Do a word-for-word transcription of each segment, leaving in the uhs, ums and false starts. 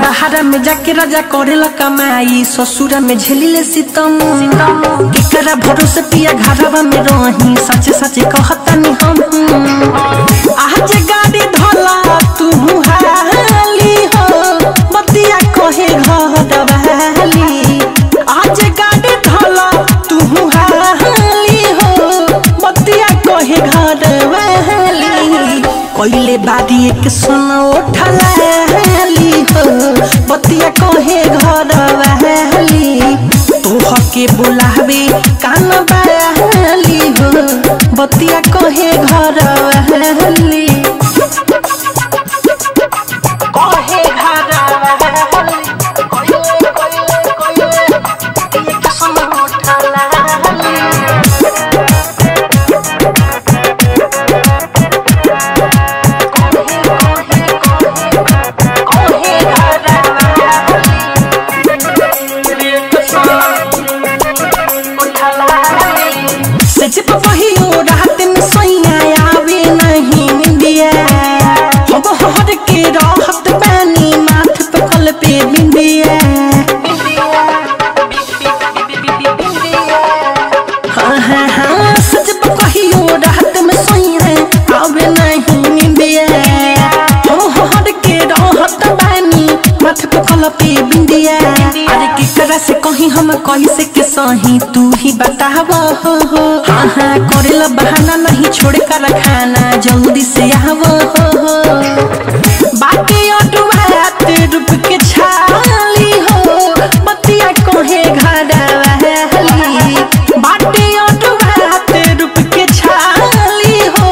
बाहरा में जाके राजा करेला कमाई, ससुरा में झेलिले सितम। केकरा भरोसे पिया घरवा में रही, सच सच कहतानी हम। आज गाड़ी धोला तू मुहाली हो, बतिया कहे घरवाली। आज गाड़ी धोला तू मुहाली हो, बतिया कहे घरवाली। कोइले बादी एक सुन उठलाली हो, बतिया कहे घरवाली। तोह के बुलावे कान बाली हो, बतिया कहे घरवाली। से कहीं हम कहीं से के सही तू ही बतावा हो हो। हाँ हाँ करेला बहाना नहीं छोड़ कर रखाना, जल्दी से आवा हो हो। बाकी अटुवात रूप के छाली हो, बतिया कहे घरवाली। बाकी अटुवात रूप के छाली हो,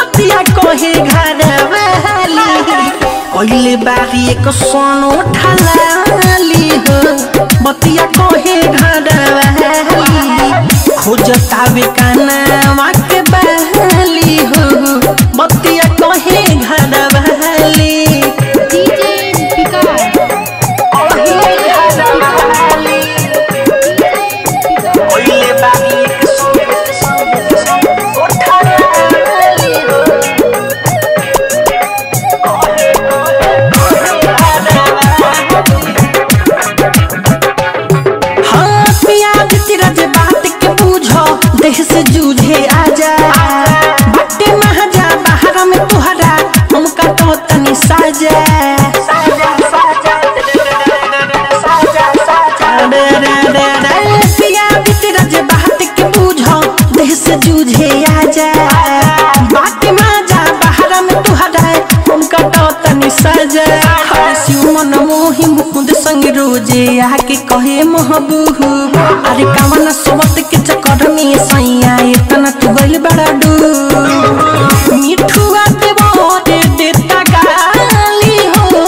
बतिया कहे घरवाली। कोइले बारी एक सोन उठलाली हो, बतिया कहे घरवाली। खोजतावे कानवा के बहली हो, बतिया कहे घरवाली। से जूझे आजा बटे महाजा, बाहरा में तुहरा हम का तो तनी साजा। पिया तेरा जे बात के बूझो, देह से जूझे आजा बटे महाजा, बाहरा में तुहरा हम का तो तनी साजा। मन मोहि मुकुंद संग रोजे आके कहे महबूब, अरे कामना सोबत के चक्कर में सैया इतना तू गइल बड़ा डूब। मिठुआ के बोरे देता गाली हो,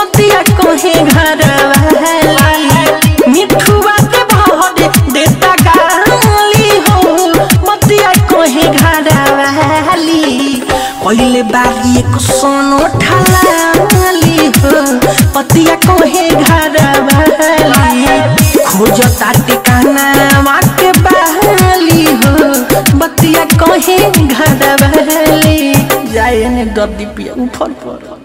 बतिया कहे घरवाली। मिठुआ के बोरे देता गाली हो, बतिया कहे घरवाली। कोइले बारी एक सोन उठलाली हो, बतिया कहे घरवाली। खोजता ठिकाना के बहली हो, बतिया कहे घरवाली। जाए ने गद्दी पिया उफर पर।